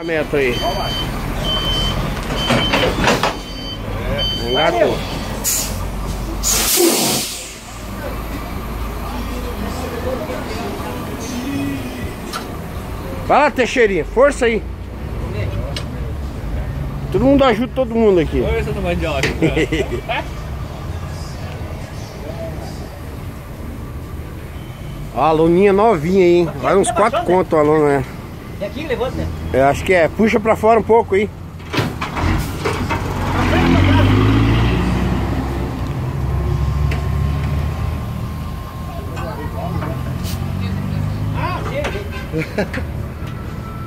Aí. Engatou. Vai lá, Teixeirinha, força aí. Todo mundo ajuda todo mundo aqui. Força no mandioca. Ó, a aluninha novinha aí, hein? Vai uns 4 contos o aluno, né? E aqui, levou, né? É, acho que é. Puxa pra fora um pouco aí.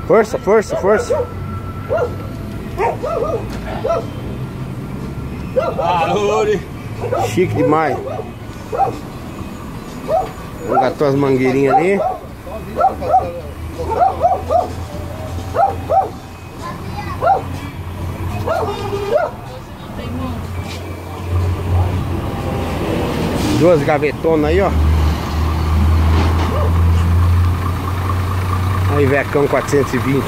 Força, força, força. Chique demais. Engatou as mangueirinhas ali. Duas gavetonas aí, ó. Aí, Vecão 420.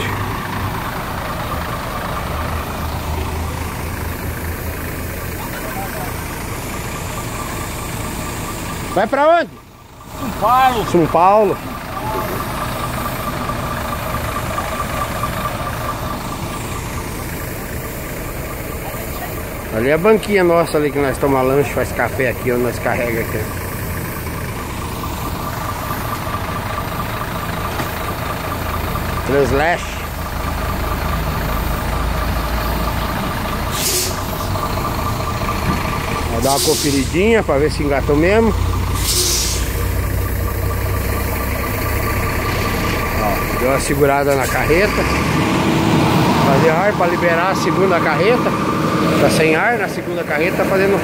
Vai pra onde? São Paulo. São Paulo. Ali é a banquinha nossa ali que nós toma lanche, faz café aqui, onde nós carrega aqui. Translash. Vou dar uma conferidinha pra ver se engatou mesmo. Ó, deu uma segurada na carreta. Fazer ar pra liberar a segunda carreta. Tá sem ar, na segunda carreta tá fazendo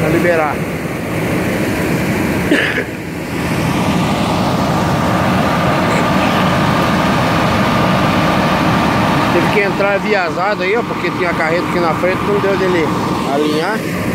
pra liberar. Teve que entrar viazado aí, ó, porque tinha a carreta aqui na frente, não deu dele alinhar.